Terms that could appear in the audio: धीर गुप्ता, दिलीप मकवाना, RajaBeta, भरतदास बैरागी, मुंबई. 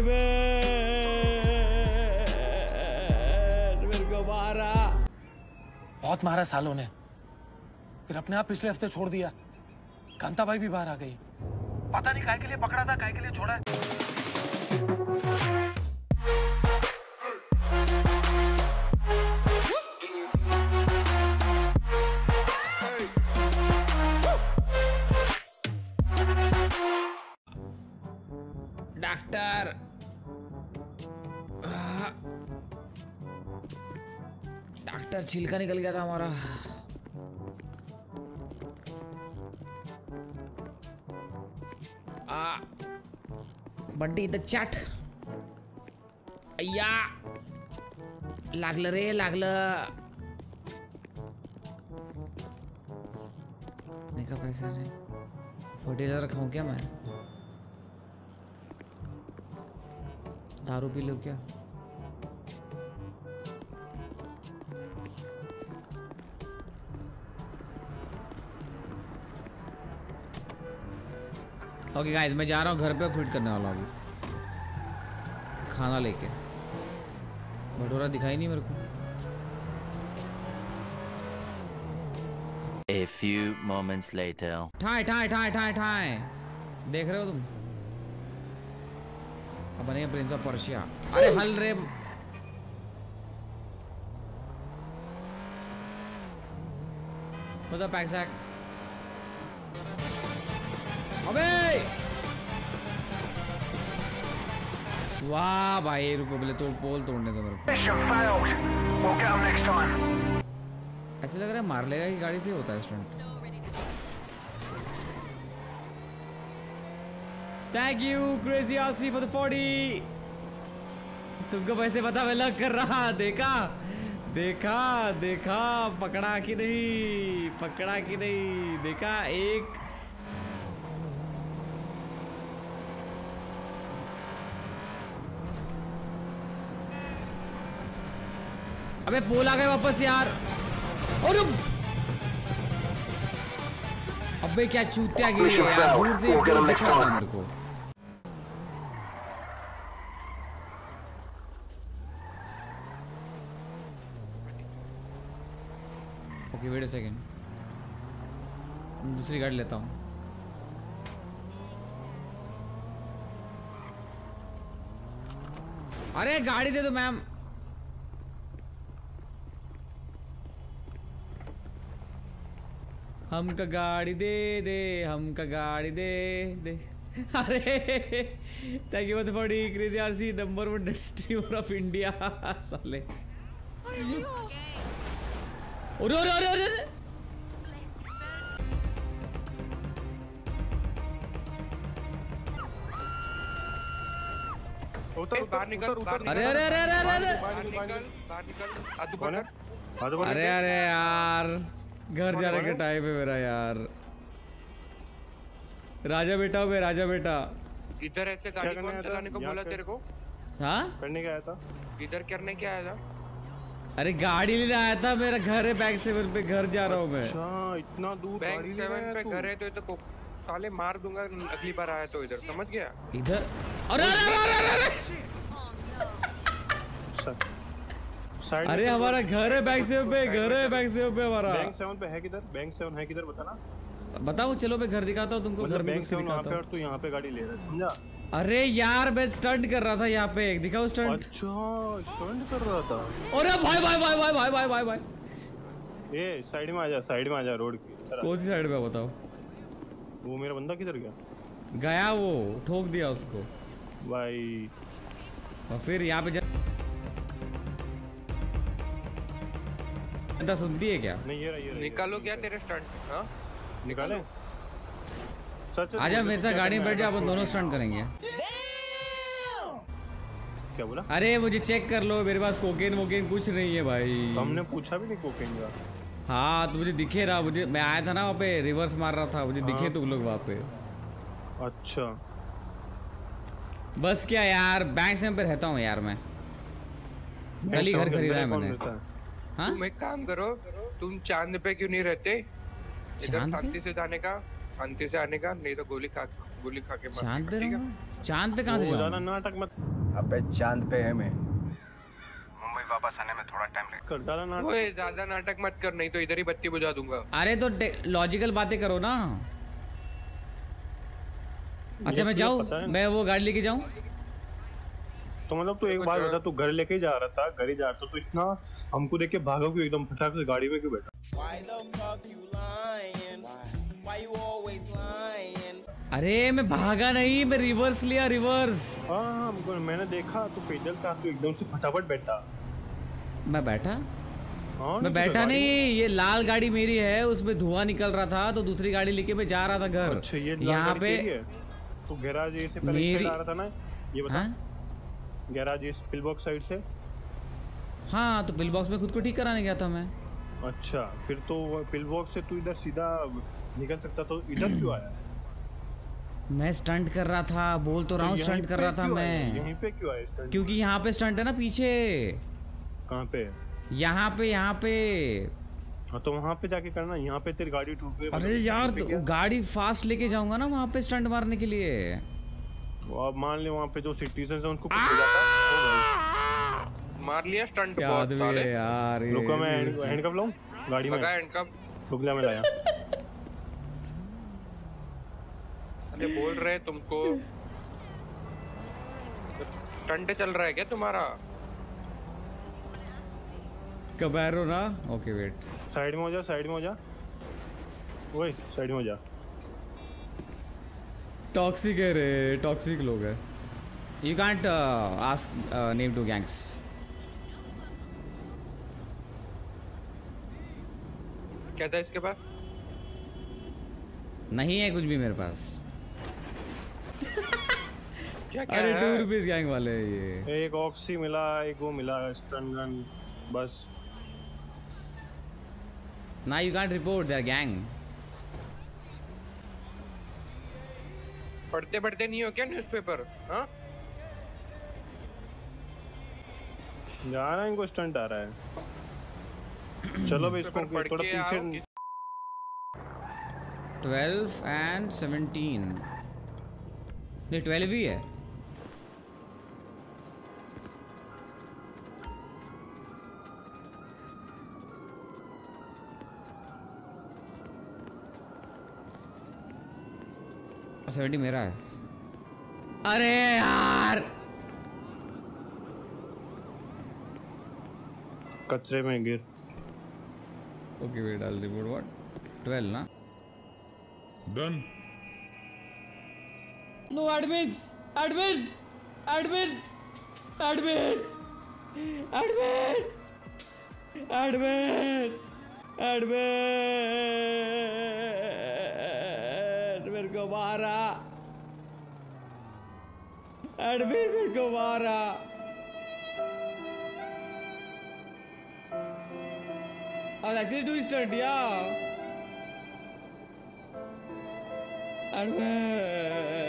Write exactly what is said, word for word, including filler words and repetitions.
मेरे को मारा, बहुत मारा सालों ने, फिर अपने आप पिछले हफ्ते छोड़ दिया। कांता भाई भी बाहर आ गई, पता नहीं काय के लिए पकड़ा था, काय के लिए छोड़ा है। डॉक्टर, डॉक्टर छिलका निकल गया था हमारा। आ, बंटी द चट अय्या लागलं रे लागलं, नहीं का पैसा रे फर्टिलाइजर खाऊं क्या मैं? दारू पी लो क्या? ओके गाइस, मैं जा रहा हूँ घर पे, क्विट करने वाला हूँ खाना लेके। भटूरा दिखाई नहीं मेरे को। A few moments later. ठाए ठाए ठाए ठाए ठाए, देख रहे हो तुम? बने प्रिंस ऑफ पर्शिया। अरे हल रे, तो पैक सैक। अबे वाह भाई, रुको बोले तो पोल तोड़ने दो मेरे को। ऐसे लग रहा है मार लेगा कि गाड़ी से होता है stunt. Thank you Crazy Aussie for the forty. तुमको पैसे पता मैं लग कर रहा, देखा देखा देखा, पकड़ा कि नहीं, पकड़ा कि नहीं, देखा। एक अबे पोल आ गए वापस यार। और अबे क्या चूतिया गिरी यार, दूर से दिखा रहा मेरे को। वेट अ सेकंड, दूसरी गाड़ी लेता हूँ। अरे गाड़ी दे दो मैम। हमका गाड़ी दे दे, हमका गाड़ी दे दे। अरे thank you for the Crazy RC number one streamer of India. साले अरे अरे अरे अरे बाहर निकल, अरे अरे अरे अरे अरे अरे अरे यार, घर जाने का टाइम है मेरा यार। राजा बेटा हो बे, राजा बेटा। इधर ऐसे गाड़ी कौन चलाने को बोला तेरे को? हाँ करने क्या आया था इधर, करने क्या आया था? अरे गाड़ी लेने आया था, मेरा घर है बैक सेवन पे, घर जा रहा हूँ मैं। अच्छा, इतना दूर बैक सेवन पे घर है तो, तो साले मार दूंगा अगली बार आया तो। इधर समझ गया, इधर। अरे अरे अरे अरे अरे हमारा घर है बैक सेवन पे, घर है बैक सेवन पे हमारा। बैक सेवन पे है किधर? बैंक सेवन है किधर बताना, बताओ। चलो मैं घर दिखाता हूँ तुमको, घर में दिखाता हूँ। तू यहाँ पे गाड़ी ले रहा है समझा? अरे यार मैं स्टंट कर रहा था यहाँ पे, दिखाओ स्टंट। अच्छा स्टंट कर रहा था। अरे भाई भाई भाई भाई भाई भाई भाई भाई, ए साइड में आजा, साइड में आजा। रोड की कौन सी साइड पे बताओ? वो मेरा बंदा किधर गया? गया वो, ठोक दिया उसको भाई। और फिर यहाँ पे जनता सुनती है क्या? नहीं ये रहा, ये रहा, निकालो क्या तेरे स्टंट? हाँ निकाले, आजा मेरे साथ गाड़ी में बैठ जाओ, अपन दोनों स्टंट करेंगे। क्या बोला? अरे मुझे चेक कर लो, मेरे पास कोकेन वोकेन कुछ नहीं है भाई। हमने पूछा भी नहीं कोकेन का। हाँ तो मुझे दिखे रहा, मुझे मैं आया था ना वहाँ पे, रिवर्स मार रहा था, मुझे हाँ। दिखे तुम लोग वहाँ पे। अच्छा बस क्या यार, बैंक से पर रहता हूँ यार मैं, कल ही घर खरीदा है मैंने। हाँ एक काम करो, तुम चांद पे क्यों नहीं रहते? शांति से जाने का, शांति से आने का, नहीं तो गोली खा गोली खा के मर। चांद पे रहूँगा? चांद पे कहाँ से जाना? नाटक मत। अबे चांद पे है मैं। मुंबई वापस आने में थोड़ा टाइम लगेगा। ओए ज्यादा नाटक मत कर, नहीं तो इधर ही बत्ती बुझा दूंगा। अरे तो लॉजिकल बातें करो ना। अच्छा मैं जाऊँ, मैं वो गाड़ी लेके जाऊँ? तो मतलब तू एक बार बता, तू घर लेके जा रहा था, घर ही जा रहा था, तो इतना हमको देख के भागा क्यों? एकदम फटाक से गाड़ी में क्यों बैठा? अरे मैं भागा नहीं, मैं रिवर्स लिया, रिवर्स। हाँ मैंने देखा तू पैदल था, तू एकदम से फटाफट बैठा। मैं बैठा? हाँ, मैं बैठा नहीं, ये लाल गाड़ी मेरी है, उसमें धुआं निकल रहा था, तो दूसरी गाड़ी लेके मैं जा रहा था घर। अच्छा, यहाँ पे तो गैराज से पहले आ रहा था ना, ये बता गैराज इस पिल बॉक्स साइड से? हाँ तो पिल बॉक्स में खुद को ठीक कराने गया था मैं। अच्छा फिर तो पिल बॉक्स से तू इधर सीधा निकल सकता, तो इधर क्यों आया? मैं स्टंट कर रहा था, बोल तो रहा हूँ स्टंट कर रहा था मैं। यहीं पे क्यों आया स्टंट? क्योंकि यहाँ पे स्टंट है ना पीछे। कहाँ पे? यहाँ पे, यहाँ पे। हाँ तो वहाँ पे जाके करना, यहाँ पे तेरी गाड़ी टूट गई। अरे यार तो गाड़ी फास्ट लेके जाऊंगा ना वहाँ पे स्टंट मारने के लिए। आप मान ले वहाँ पे जो सिटीजन है उनको पकड़ जाता, मार लिया स्टंट। बहुत सारे यार, रुको मैं हैंडकफ लाऊं गाड़ी में, लगा हैंडकफ रुक जा मैं लाया। अरे बोल रहे तुमको स्टंट चल रहा है क्या तुम्हारा? कबैरो ना। ओके वेट, साइड में हो जा, साइड में हो जा, ओए साइड में हो जा। टॉक्सिक है रे, टॉक्सिक लोग है। You can't ask name to gangs. क्या था इसके पास? नहीं है कुछ भी मेरे पास। क्या क्या? अरे टू रुपीज गैंग वाले ये। एक ऑक्सी मिला, एक वो मिला स्टन गन, बस। ना you can't report there gang. पढ़ते पढ़ते नहीं हो क्या न्यूज़पेपर? हाँ जा रहा है, इनको स्टंट आ रहा है। चलो भाई इसको थोड़ा पीछे। ट्वेल्व एंड सेवेंटीन, ये ट्वेल्व ही है। सेवेंटी मेरा है। अरे यार कचरे में गिर। Okay wait, I will report what. Twelve ना, done. No admin, admin, admin, admin, admin, admin, admin को मारा, एडमिन को मारा। I was actually doing stunt, yeah. Admin.